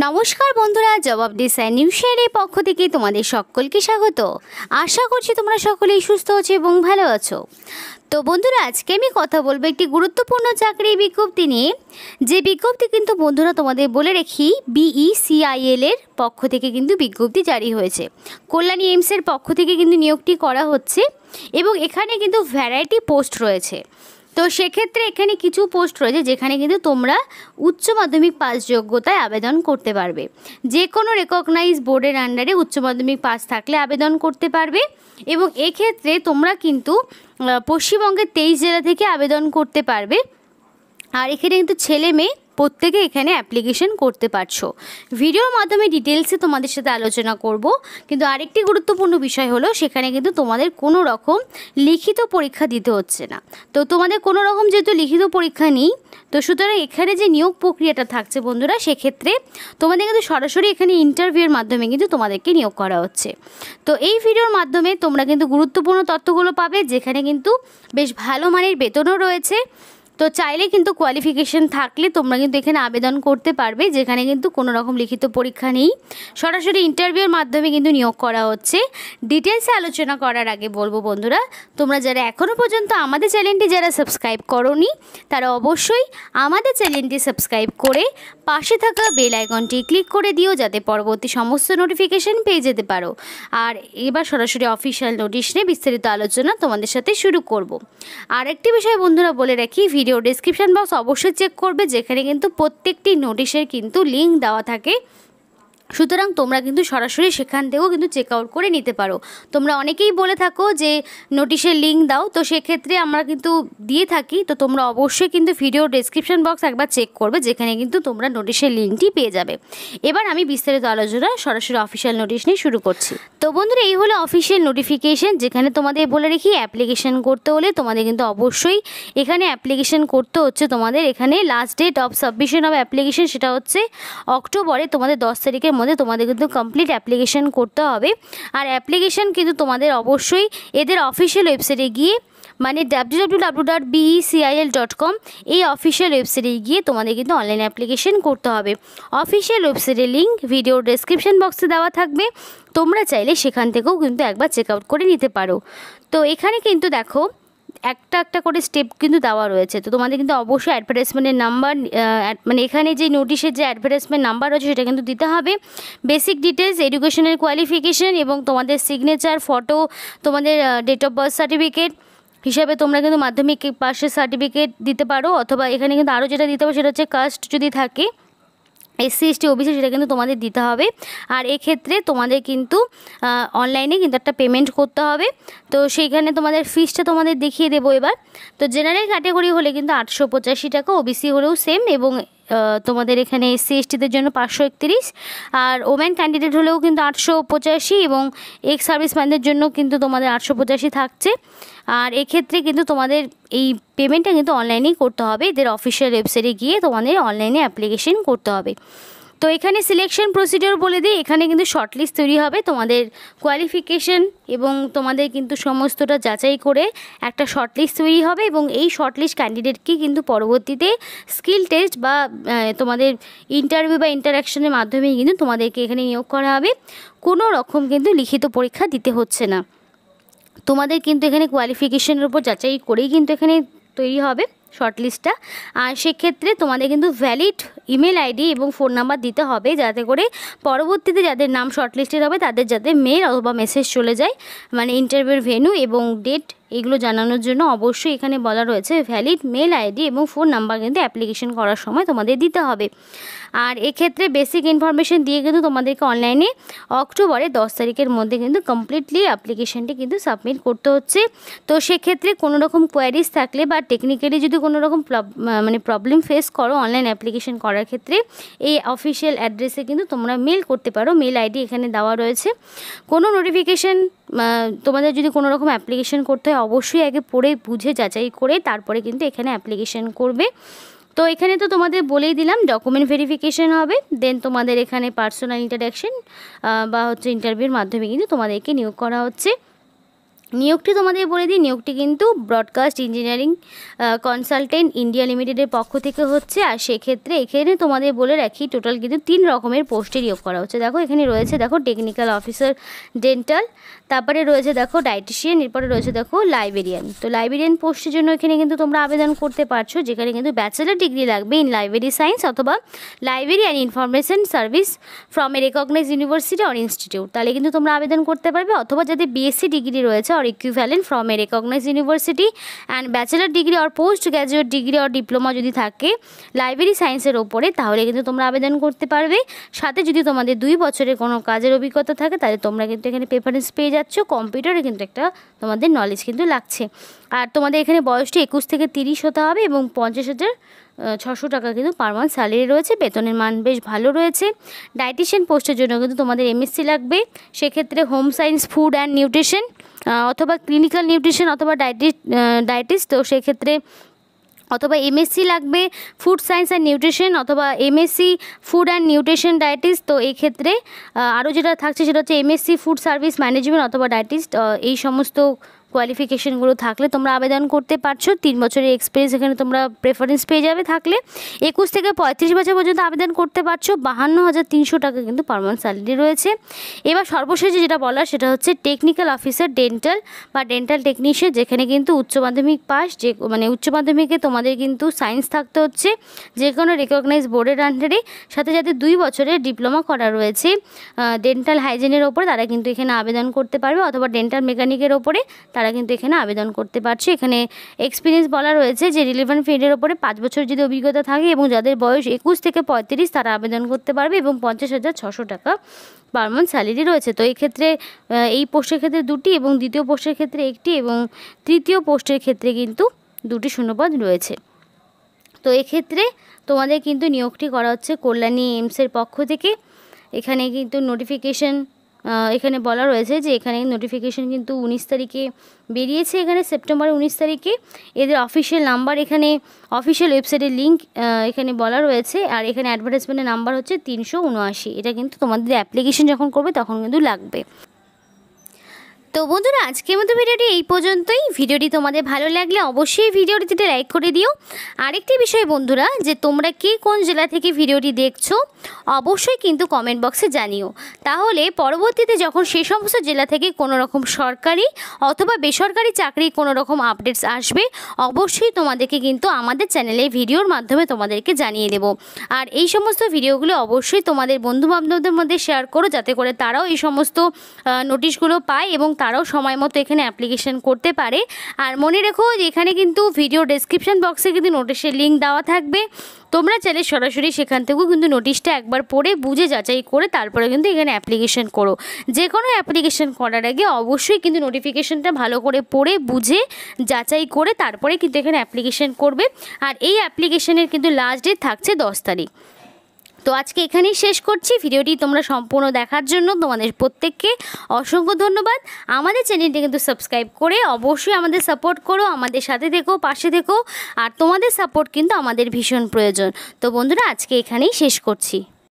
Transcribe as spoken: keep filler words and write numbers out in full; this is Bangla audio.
नमस्कार बंधुरा जवाब डिसाइ निউজের पक्ष थेके तोमादेर सकलके स्वागत। आशा करछि तोमरा सकलेई सुस्थ आछो एबं भालो आछो। तो बंधुरा आजके आमि कथा बोलबो एकटी गुरुत्वपूर्ण चाकरिर विज्ञप्ति निये, जे विज्ञप्ति किन्तु बंधुरा तोमादेर बोले रेखी বিইসিআইএল एर पक्ष थेके किन्तु विज्ञप्ति जारी हयेछे। कल्याणी एम्स एर पक्ष थेके किन्तु नियोगटी करा हच्छे एबं एखाने किन्तु भ্যারাইটি पोस्ट रयेछे। तो से क्षेत्र में किस पोस्ट रही है जेखने क्योंकि तुम्हारा उच्च माध्यमिक पास योग्यता आवेदन करते पारबे, जेको रेकगनाइज बोर्डर अंडारे उच्च माध्यमिक पास थाकले आवेदन करते पारबे एबं एक क्षेत्रे तुम्हारा किन्तु पश्चिमबंगे तेईस जिला थेके आवेदन करते पारबे। और एखाने किन्तु छेले मेये प्रत्येके एखाने অ্যাপ্লিকেশন करते पारछो। ভিডিওর মাধ্যমে ডিটেইলসে তোমাদের সাথে আলোচনা করব। কিন্তু আরেকটি গুরুত্বপূর্ণ বিষয় হলো সেখানে কিন্তু তোমাদের কোনো রকম লিখিত পরীক্ষা দিতে হচ্ছে না। তো তোমাদের কোনো রকম যেহেতু লিখিত পরীক্ষা নেই, তো সুতরাং এখানে যে নিয়োগ প্রক্রিয়াটা থাকছে বন্ধুরা সেই ক্ষেত্রে তোমাদের কিন্তু সরাসরি এখানে ইন্টারভিউর মাধ্যমে কিন্তু তোমাদেরকে নিয়োগ করা হচ্ছে। তো এই ভিডিওর মাধ্যমে তোমরা কিন্তু গুরুত্বপূর্ণ তথ্যগুলো পাবে, যেখানে কিন্তু বেশ ভালো মানের বেতনও রয়েছে। तो चाहले किन्तु क्वालिफिकेशन थाकले तोमरा किन्तु एखाने आवेदन करते पारबे, जेखाने किन्तु कोनो रकम लिखित परीक्षा नेई, सरासरि इंटरव्यूर माध्यमे किन्तु नियोग करा होच्छे। डिटेल्से आलोचना करार आगे बोलबो बंधुरा तोमरा जारा एखोनो पर्यन्त आमादेर चैनलटी जारा सबस्क्राइब करोनी तारा अवश्यई आमादेर चैनलटी सबस्क्राइब करे पाशे थाका बेल आइकनटी क्लिक करे दिओ, जाते परबर्ती समस्त नोटिफिकेशन पेये जेते पारो। आर एबार सरासरि अफिशियल नोटिस निये बिस्तारित आलोचना तोमादेर साथे शुरू करब। आरेकटी বিষয় বন্ধুরা বলে রাখি, ভিডিও ডেসক্রিপশন বক্স অবশ্যই চেক করবে, যেখানে কিন্তু প্রত্যেকটি নোটিশের কিন্তু লিংক দেওয়া থাকে। সুতরাং তোমরা কিন্তু সরাসরি সেখান থেকেও কিন্তু চেক আউট করে নিতে পারো। তোমরা অনেকেই বলে থাকো যে নোটিশের লিংক দাও, তো সেক্ষেত্রে আমরা কিন্তু দিয়ে থাকি। তো তোমরা অবশ্যই কিন্তু ভিডিও ডেসক্রিপশন বক্স একবার চেক করবে, যেখানে কিন্তু তোমরা নোটিশের লিংকটি পেয়ে যাবে। এবার আমি বিস্তারিত আলোচনা সরাসরি অফিসিয়াল নোটিশ নিয়ে শুরু করছি। তো বন্ধুরা এই হলো অফিসিয়াল নোটিফিকেশন, যেখানে তোমাদের বলে রেখি অ্যাপ্লিকেশন করতে হলে তোমাদের কিন্তু অবশ্যই এখানে অ্যাপ্লিকেশন করতে হচ্ছে। তোমাদের এখানে last date of submission of application সেটা হচ্ছে অক্টোবরে তোমাদের দশ তারিখের মধ্যে তোমাদের কিন্তু কমপ্লিট অ্যাপ্লিকেশন করতে হবে। আর অ্যাপ্লিকেশন কিন্তু তোমাদের অবশ্যই এদের অফিসিয়াল ওয়েবসাইটে গিয়ে মানে W W W dot BECIL dot com এই অফিসিয়াল ওয়েবসাইটে গিয়ে তোমাদের কিন্তু অনলাইন অ্যাপ্লিকেশন করতে হবে। অফিসিয়াল ওয়েবসাইটের লিঙ্ক ভিডিও ডেসক্রিপশন বক্সে দেওয়া থাকবে, তোমরা চাইলে সেখান থেকেও কিন্তু একবার চেক আউট করে নিতে পারো। তো এখানে কিন্তু দেখো একটা একটা করে স্টেপ কিন্তু দেওয়া রয়েছে। তো তোমাদের কিন্তু অবশ্যই অ্যাডভার্টাইজমেন্টের নাম্বার মানে এখানে যে নোটিশের যে অ্যাডভার্টাইজমেন্ট নাম্বার রয়েছে সেটা কিন্তু দিতে হবে, বেসিক ডিটেলস, এডুকেশনের কোয়ালিফিকেশন এবং তোমাদের সিগনেচার, ফটো, তোমাদের ডেট অফ বার্থ সার্টিফিকেট হিসাবে তোমরা কিন্তু মাধ্যমিক পাশের সার্টিফিকেট দিতে পারো। অথবা এখানে কিন্তু আরও যেটা দিতে হবে সেটা হচ্ছে কাস্ট যদি থাকে এসসি এসটি ওবিসি সেটা কিন্তু তোমাদের দিতে হবে। আর এক্ষেত্রে তোমাদের কিন্তু অনলাইনে কিন্তু একটা পেমেন্ট করতে হবে। তো সেইখানে তোমাদের ফিসটা তোমাদের দেখিয়ে দেবো এবার। তো জেনারেল ক্যাটাগরি হলে কিন্তু আটশো পঁচাশি টাকা, ওবিসি হলেও সেম, এবং তোমাদের এখানে এসসি এসটিদের জন্য পাঁচশো একত্রিশ, আর ওম্যান ক্যান্ডিডেট হলেও কিন্তু আটশো পঁচাশি এবং এক্স সার্ভিসম্যানদের জন্য কিন্তু তোমাদের আটশো পঁচাশি থাকছে। আর এক্ষেত্রে কিন্তু তোমাদের এই পেমেন্টটা কিন্তু অনলাইনেই করতে হবে, এদের অফিসিয়াল ওয়েবসাইটে গিয়ে তোমাদের অনলাইনে অ্যাপ্লিকেশন করতে হবে। তো এখানে সিলেকশন প্রসিডিওর বলে দিই, এখানে কিন্তু শর্টলিস্ট তৈরি হবে, তোমাদের কোয়ালিফিকেশন এবং তোমাদের কিন্তু সমস্তটা যাচাই করে একটা শর্টলিস্ট তৈরি হবে, এবং এই শর্টলিস্ট ক্যান্ডিডেটকে কিন্তু পরবর্তীতে স্কিল টেস্ট বা তোমাদের ইন্টারভিউ বা ইন্টারাকশনের মাধ্যমে কিন্তু তোমাদেরকে এখানে নিয়োগ করা হবে। কোনো রকম কিন্তু লিখিত পরীক্ষা দিতে হচ্ছে না, তোমাদের কিন্তু এখানে কোয়ালিফিকেশনের উপর যাচাই করেই কিন্তু এখানে তৈরি হবে শর্টলিস্টটা। আর সেক্ষেত্রে তোমাদের কিন্তু ভ্যালিড ইমেল আইডি এবং ফোন নাম্বার দিতে হবে, যাতে করে পরবর্তীতে যাদের নাম শর্টলিস্টেড হবে তাদের যাতে মেল অথবা মেসেজ চলে যায়, মানে ইন্টারভিউর ভেন্যু এবং ডেট এগুলো জানানোর জন্য অবশ্যই এখানে বলা রয়েছে ভ্যালিড মেল আইডি এবং ফোন নাম্বার কিন্তু অ্যাপ্লিকেশন করার সময় তোমাদের দিতে হবে। আর এক্ষেত্রে বেসিক ইনফরমেশন দিয়ে কিন্তু তোমাদেরকে অনলাইনে অক্টোবরে দশ তারিখের মধ্যে কিন্তু কমপ্লিটলি অ্যাপ্লিকেশনটি কিন্তু সাবমিট করতে হচ্ছে। তো সেক্ষেত্রে কোনো রকম কোয়ারিজ থাকলে বা টেকনিক্যালি যদি কোনো রকম মানে প্রবলেম ফেস করো অনলাইন অ্যাপ্লিকেশন করার ক্ষেত্রে, এই অফিসিয়াল অ্যাড্রেসে কিন্তু তোমরা মেল করতে পারো, মেল আইডি এখানে দেওয়া রয়েছে। কোনো নোটিফিকেশন তোমাদের যদি কোনো রকম অ্যাপ্লিকেশন করতে হয় অবশ্যই আগে পড়ে বুঝে যাচাই করে তারপরে কিন্তু এখানে অ্যাপ্লিকেশন করবে। তো এখানে তো তোমাদের বলেই দিলাম ডকুমেন্ট ভেরিফিকেশন হবে, দেন তোমাদের এখানে পার্সোনাল ইন্টারাকশন বা হচ্ছে ইন্টারভিউর মাধ্যমে কিন্তু তোমাদেরকে নিয়োগ করা হচ্ছে। नियोगटी तोमादेर बोले दिई नियोगटी किन्तु ब्रडकास्ट इंजिनियारिंग कन्साल्टेंट इंडिया लिमिटेडের पक्ष थेके होच्छे। आर सेई क्षेत्रे एखाने तोमादेर बोले राखी टोटाल किन्तु तीन रकमेर पोस्टे नियोग करा होच्छे। देखो एखाने रयेछे देखो टेक्निकल अफिसार डेंटाल, तारपरे रयेछे देखो डायेटिशियान, एरपरे रयेछे देखो लाइब्रेरियान। तो लाइब्रेरियान पोस्टेर जोन्नो एखाने किन्तु तोमरा आवेदन करते पारछो, जेखाने किन्तु बैचलर डिग्री लागबे इन लाइब्रेरी साइंस अथवा library and information service from a recognise university और इन्स्टिट्यूट। ताहले किन्तु तोमरा आवेदन करते पारबे। अथवा जादेर बीएससी डिग्री रयेछे और equivalent from a recognise university and bachelor degree और पोस्ट ग्रेजुएट डिग्री और डिप्लोमा जदि थाके लाइब्रेरी साइंसेर उपरे, ताहले किन्तु तोमरा आवेदन करते पारबे। साथे जदि तोमादेर दुई बछरेर कोनो काजेर अभिज्ञता थाके ताहले तोमरा किन्तु एखाने प्रेफारेंस पेये जाच्छो। कम्पिउटारे किन्तु एकटा तोमादेर नलेज किन्तु लागछे। और तोमादेर एखाने बयसटी एकुश थेके त्रिश होते होबे एबं पचास हज़ार छशो टाका किन्तु पर मान्थ सैलारि रयेछे। बेतनेर मान बेश भालो रयेछे। डायेटिशियान पोस्टेर जोन्नो किन्तु तोमादेर एमएससी लागबे। सेई क्षेत्रे home science food and nutrition अथवा क्लिनिकल निउट्रिशन अथवा डायेटिस्ट डायेटिस्ट तो सेई क्षेत्रे अथवा एमएससी लागबे फूड साइंस एंड निउट्रिशन अथवा एमएससी फूड एंड निउट्रिशन डायेटिस्ट। तो এই ক্ষেত্রে আরো যেটা থাকছে সেটা হচ্ছে এমএসসি ফুড সার্ভিস ম্যানেজমেন্ট অথবা ডায়েটিস্ট। এই সমস্ত क्वालिफिकेशनगुलो थाकले तोमरा आवेदन करते पारछो। तीन बछर एक्सपिरियेंस एखाने तोमरा प्रेफारेंस पेये जाबे। थाकले एकुश थेके पैंतीश बछर पर्यन्त आवेदन करते पारछो। बाहान्नो हज़ार तीन सौ टाका किन्तु पर मान्थ सैलारि रयेछे। एबार सर्वशेष जेटा बलार सेटा होच्छे टेक्निकल अफिसार डेंटाल बा डेंटाल टेक्निशियान, जेखाने किन्तु उच्च माध्यमिक पास जे माने उच्च माध्यमिके तोमादेर किन्तु साइंस थाकते होच्छे जे कोनो रेकगनाइज बोर्डेर आन्डारे, साथे साथे दुई बछरेर डिप्लोमा करा रयेछे डेंटाल हाइजिनेर ओपरे, तारा किन्तु एखाने आवेदन करते पारबे। अथवा डेंटाल मेकानिकेर ओपरे তারা কিন্তু এখানে আবেদন করতে পারছে। এখানে এক্সপিরিয়েন্স বলা রয়েছে যে রিলেভেন্ট ফিল্ডের উপরে পাঁচ বছর যদি অভিজ্ঞতা থাকে এবং যাদের বয়স একুশ থেকে পঁয়ত্রিশ তারা আবেদন করতে পারবে এবং পঞ্চাশ হাজার ছশো টাকা পার মান্থ স্যালারি রয়েছে। তো এই ক্ষেত্রে এই পোস্টের ক্ষেত্রে দুটি এবং দ্বিতীয় পোস্টের ক্ষেত্রে একটি এবং তৃতীয় পোস্টের ক্ষেত্রে কিন্তু দুটি শূন্যপদ রয়েছে। তো এক্ষেত্রে তোমাদের কিন্তু নিয়োগটি করা হচ্ছে কল্যাণী এইমসের পক্ষ থেকে। এখানে কিন্তু নোটিফিকেশন এখানে বলা রয়েছে যে এখানে নোটিফিকেশন কিন্তু উনিশ তারিখে বেরিয়েছে। এখানে সেপ্টেম্বর উনিশ তারিখে এদের অফিশিয়াল নাম্বার, এখানে অফিশিয়াল ওয়েবসাইটের লিঙ্ক এখানে বলা রয়েছে। আর এখানে অ্যাডভার্টাইজমেন্টের নাম্বার হচ্ছে তিনশো উনআশি। এটা কিন্তু তোমাদের অ্যাপ্লিকেশন যখন করবে তখন কিন্তু লাগবে। তো বন্ধুরা আজকের মতো ভিডিওটি এই পর্যন্তই। ভিডিওটি তোমাদের ভালো লাগলে অবশ্যই ভিডিওটিতে লাইক করে দিও। আরেকটি বিষয় বন্ধুরা, যে তোমরা কে কোন জেলা থেকে ভিডিওটি দেখছো অবশ্যই কিন্তু কমেন্ট বক্সে জানিও। তাহলে পরবর্তীতে যখন সেই সমস্ত জেলা থেকে কোনো রকম সরকারি অথবা বেসরকারি চাকরি কোনো রকম আপডেটস আসবে অবশ্যই তোমাদেরকে কিন্তু আমাদের চ্যানেলে ভিডিওর মাধ্যমে তোমাদেরকে জানিয়ে দেব। আর এই সমস্ত ভিডিওগুলো অবশ্যই তোমাদের বন্ধুবান্ধবদের মধ্যে শেয়ার করো, যাতে করে তারাও এই সমস্ত নোটিশগুলো পায় এবং তারাও সময় মতো এখানে অ্যাপ্লিকেশন করতে পারে। আর মনে রেখো যে এখানে কিন্তু ভিডিও ডেসক্রিপশন বক্সে কিন্তু নোটিশের লিঙ্ক দেওয়া থাকবে। তোমরা চাইলে সরাসরি সেখান থেকেও কিন্তু নোটিশটা একবার পড়ে বুঝে যাচাই করে তারপরে কিন্তু এখানে অ্যাপ্লিকেশন করো। যে কোনো অ্যাপ্লিকেশন করার আগে অবশ্যই কিন্তু নোটিফিকেশনটা ভালো করে পড়ে বুঝে যাচাই করে তারপরে কিন্তু এখানে অ্যাপ্লিকেশন করবে। আর এই অ্যাপ্লিকেশনের কিন্তু লাস্ট ডেট থাকছে দশ তারিখ। তো আজকে এখানেই শেষ করছি। ভিডিওটি তোমরা সম্পূর্ণ দেখার জন্য তোমাদের প্রত্যেককে অসংখ্য ধন্যবাদ। আমাদের চ্যানেলটি কিন্তু সাবস্ক্রাইব করে অবশ্যই আমাদের সাপোর্ট করো, আমাদের সাথে থেকো, পাশে থেকো। আর তোমাদের সাপোর্ট কিন্তু আমাদের ভীষণ প্রয়োজন। তো বন্ধুরা আজকে এখানেই শেষ করছি।